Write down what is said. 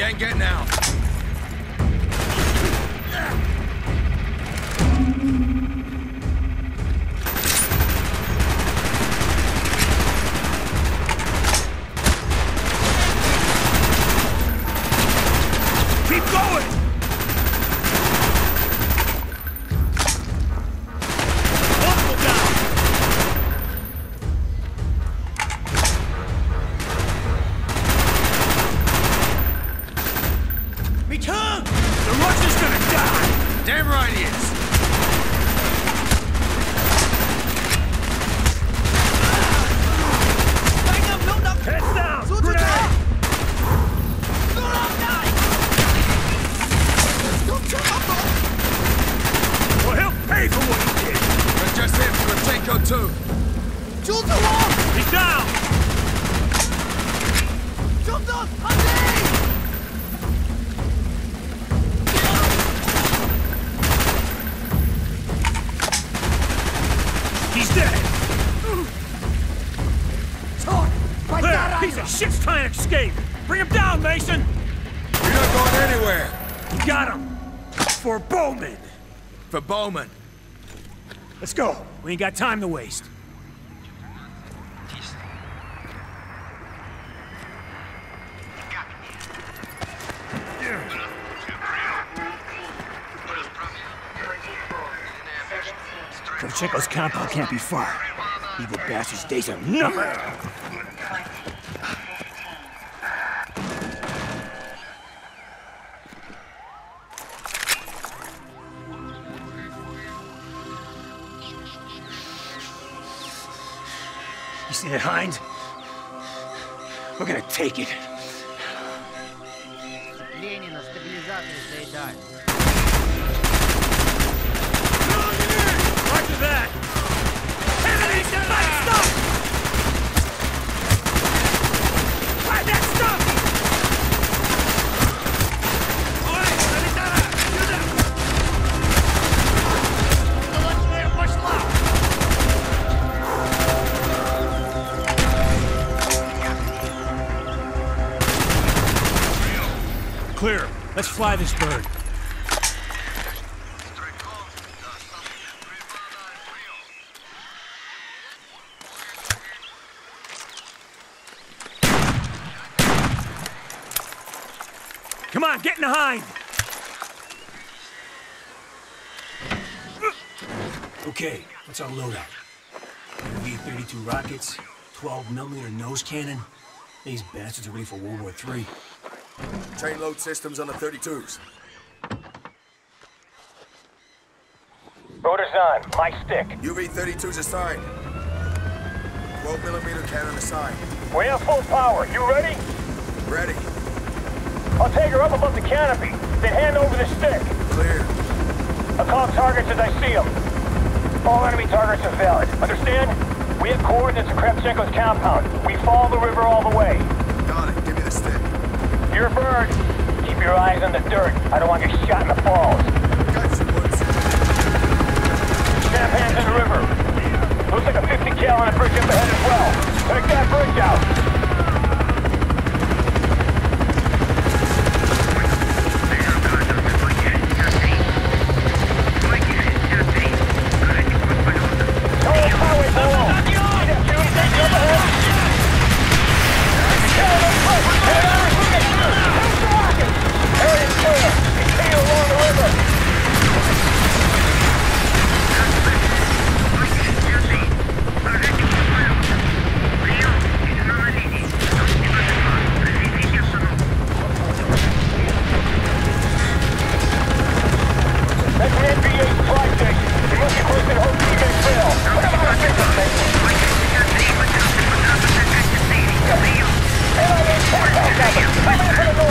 You ain't getting out. Escape! Bring him down, Mason! You're not going anywhere! You got him! For Bowman! For Bowman! Let's go! We ain't got time to waste. Procekos' compound can't be far. Evil bastard's days are numbered! You see that hind? We're gonna take it. Roger that! Enemy stuff! Find that stuff! Clear. Let's fly this bird. Come on, get in the hind. Okay, what's our loadout? V-32 rockets, 12mm nose cannon. These bastards are ready for World War III. Train load systems on the 32s. Rotor's on. My stick. UV-32s assigned. 12mm cannon assigned. We have full power. You ready? Ready. I'll take her up above the canopy, then hand over the stick. Clear. I'll call targets as I see them. All enemy targets are valid. Understand? We have coordinates at Kravchenko's compound. We follow the river all the way. Got it. Give me the stick. You're a bird. Keep your eyes on the dirt. I don't want you shot in the falls. Snap hands in the river. Looks like a 50 cal on a bridge up ahead as well. Take that bridge out. Total power is low. Come on, come on, come on.